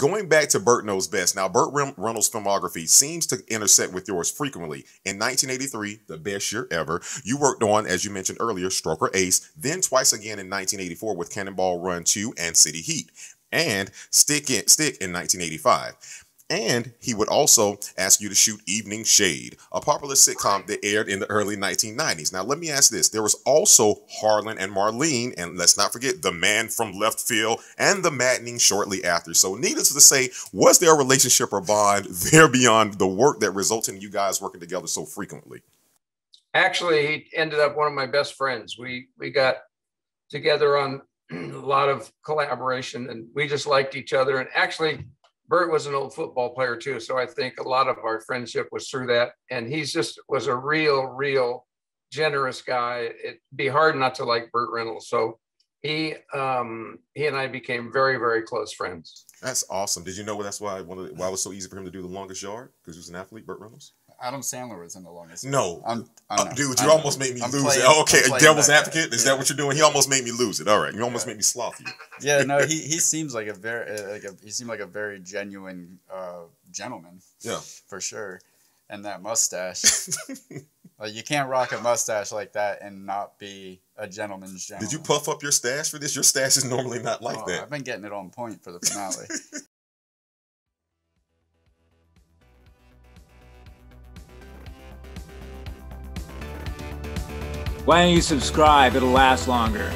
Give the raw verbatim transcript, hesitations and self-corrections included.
Going back to Burt Knows Best, now Burt Reynolds' filmography seems to intersect with yours frequently. In nineteen eighty-three, The Best Year Ever, you worked on, as you mentioned earlier, Stroker Ace, then twice again in nineteen eighty-four with Cannonball Run two and City Heat, and Stick in, Stick in nineteen eighty-five. And he would also ask you to shoot Evening Shade, a popular sitcom that aired in the early nineteen nineties. Now, let me ask this. There was also Harlan and Marlene, and let's not forget The Man from Left Field and The Maddening shortly after. So needless to say, was there a relationship or bond there beyond the work that resulted in you guys working together so frequently? Actually, he ended up one of my best friends. We, we got together on a lot of collaboration, and we just liked each other. And actually, Burt was an old football player too, so I think a lot of our friendship was through that. And he's just was a real, real generous guy. It'd be hard not to like Burt Reynolds. So he, um, he and I became very, very close friends. That's awesome. Did you know that's why I wanted, why it was so easy for him to do The Longest Yard? Because he was an athlete, Burt Reynolds. Adam Sandler was in The Longest Yard. No, I'm, I'm uh, dude, you I'm, almost made me I'm lose playing, it. Oh, okay, Devil's Advocate. Is yeah. that what you're doing? He almost made me lose it. All right, you almost yeah. made me sloppy. Yeah, no, he he seems like a very like a, he seemed like a very genuine uh, gentleman. Yeah, for sure. And that mustache, like you can't rock a mustache like that and not be a gentleman's gentleman. Did you puff up your stash for this? Your stash is normally not like oh, that. I've been getting it on point for the finale. Why don't you subscribe? It'll last longer.